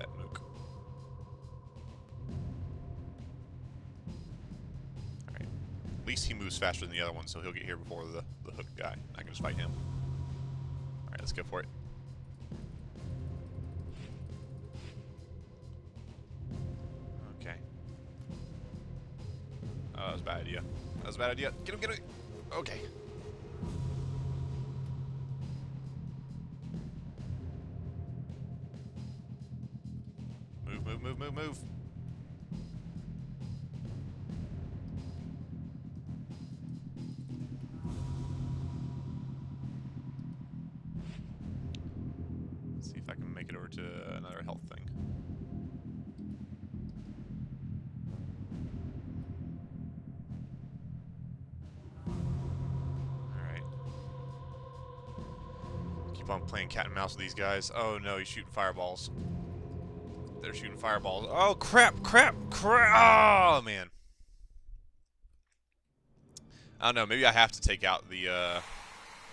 that nuke. Alright. At least he moves faster than the other one, so he'll get here before the hook guy. I can just fight him. Alright, let's go for it. Okay. Oh, that was a bad idea. That was a bad idea. Get him, get him! Okay. Move, move, move. Let's see if I can make it over to another health thing. Alright. Keep on playing cat and mouse with these guys. Oh no, he's shooting fireballs. They're shooting fireballs. Oh, crap, crap, crap. Oh, man. I don't know. Maybe I have to take out the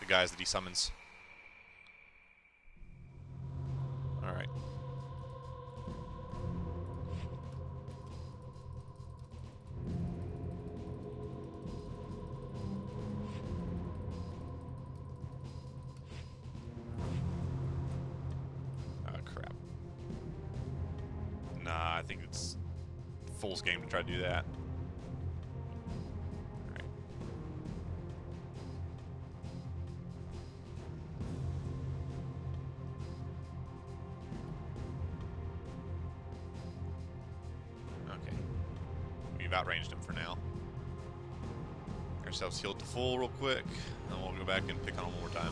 guys that he summons. All right. I think it's a fool's game to try to do that. All right. Okay. We've outranged him for now. Get ourselves healed to full real quick, and we'll go back and pick on him one more time.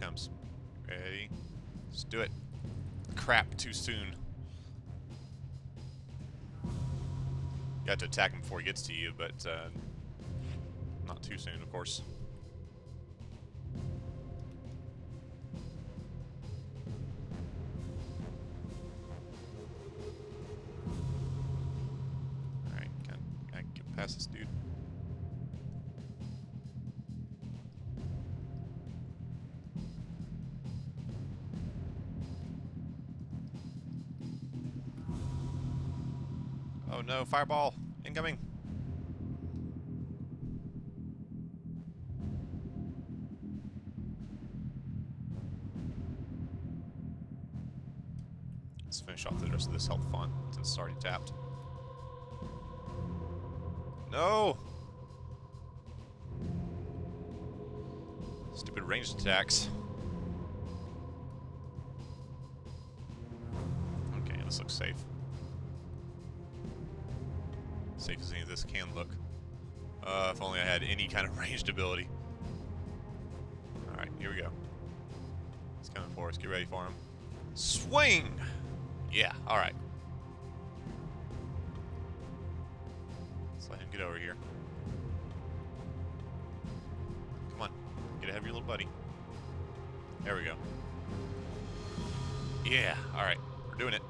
Comes. Ready? Let's do it. Crap, too soon. You have to attack him before he gets to you, but not too soon, of course. Alright, can I get past this dude? Oh no, fireball incoming. Let's finish off the rest of this health font since it's already tapped. No! Stupid ranged attacks. Okay, this looks safe. Safe as any of this can look. If only I had any kind of ranged ability. Alright, here we go. He's coming for us. Get ready for him. Swing! Yeah, alright. Let's let him get over here. Come on. Get ahead of your little buddy. There we go. Yeah, alright. We're doing it.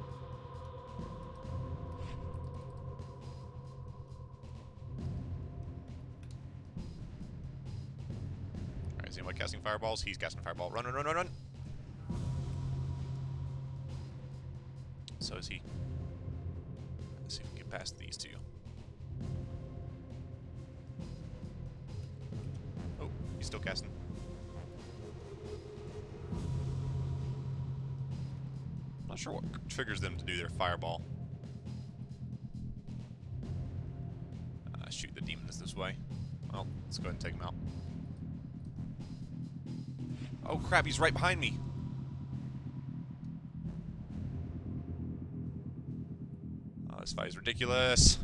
Is anybody casting fireballs? He's casting fireball. Run, run, run, run, run! So is he. Let's see if we can get past these two. Oh, he's still casting. I'm not sure what triggers them to do their fireball. Shoot, the demons this way. Well, let's go ahead and take him out. Oh crap, he's right behind me. Oh, this fight is ridiculous.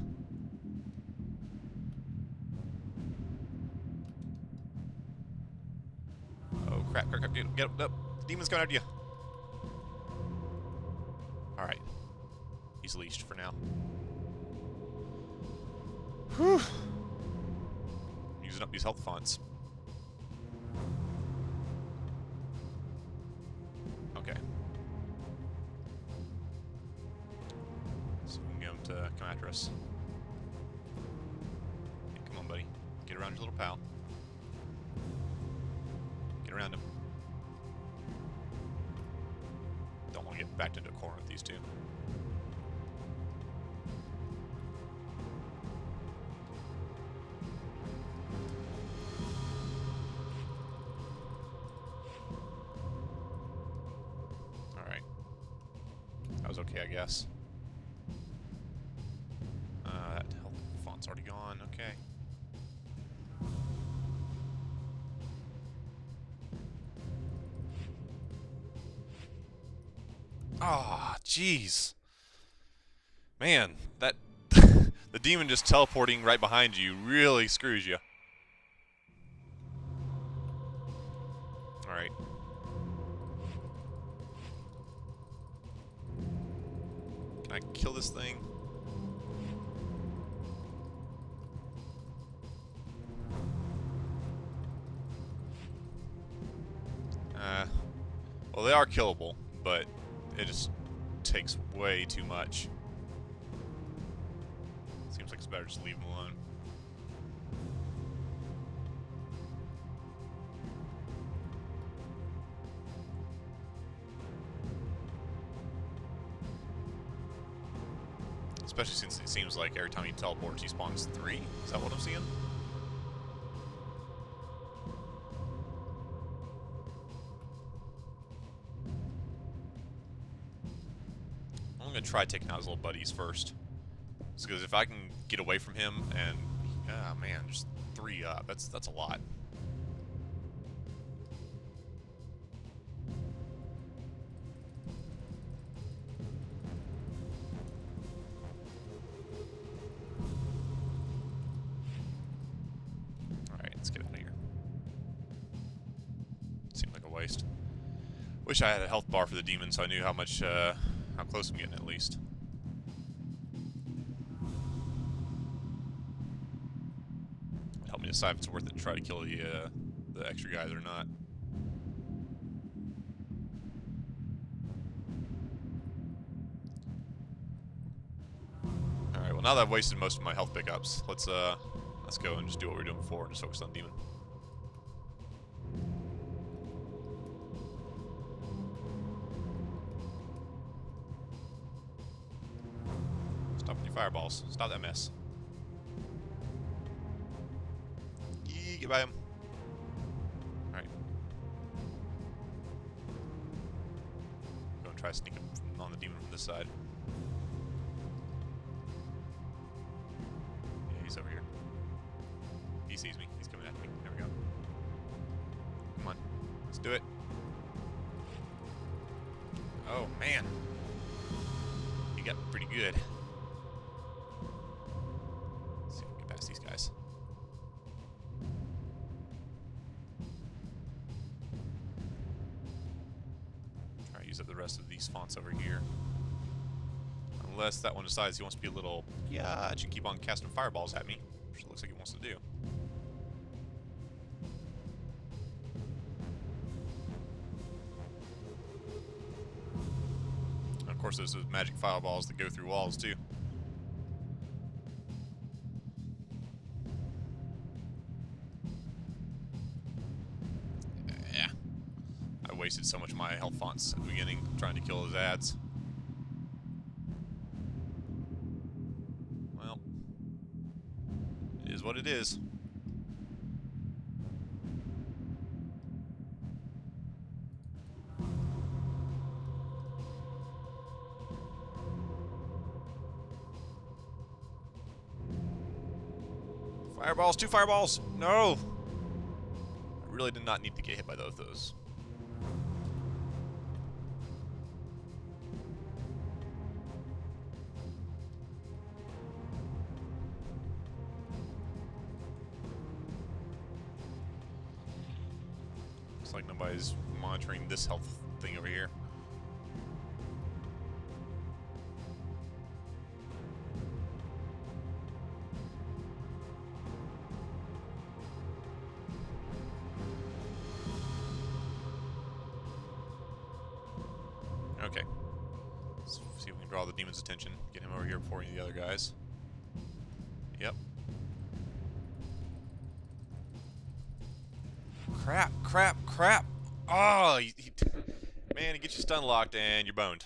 Oh crap, crap, crap, get up, up. Demon's coming after you. Alright. He's leashed for now. Whew. I'm using up these health fonts. Okay. So we can get him to come after us. Hey, come on, buddy. Get around your little pal. get around him. Don't want to get backed into a corner with these two. Alright. That was okay, I guess. That helped. The font's already gone. Okay. Ah, oh, jeez. Man, that... the demon just teleporting right behind you really screws you. Alright. Can I kill this thing? Well, they are killable, but... it just takes way too much. Seems like it's better just leave them alone. Especially since it seems like every time he teleports, he spawns 3. Is that what I'm seeing? I'm gonna try taking out his little buddies first, because if I can get away from him and ah, man, just 3 up. That's a lot. All right, let's get out of here. Seemed like a waste. Wish I had a health bar for the demon, so I knew how much. How close I'm getting, at least. Help me decide if it's worth it to try to kill the extra guys or not. Alright, well now that I've wasted most of my health pickups, let's go and just do what we were doing before and just focus on the demon. Fireballs. Stop that mess. Yee, get by him. Alright. Go and try to sneak him on the demon from this side. Yeah, he's over here. He sees me. He's coming at me. There we go. Come on. Let's do it. Oh, man. He got pretty good. Fonts over here. Unless that one decides he wants to be a little, yeah, it should keep on casting fireballs at me, which it looks like he wants to do. And of course, there's those magic fireballs that go through walls, too. Wasted so much of my health fonts at the beginning trying to kill his ads. Well, it is what it is. Fireballs, 2 fireballs! No! I really did not need to get hit by both of those. Like nobody's monitoring this health thing over here. Okay. Let's see if we can draw the demon's attention. Get him over here before any of the other guys. Yep. Crap, crap, crap. Oh, man, he gets you stun locked and you're boned.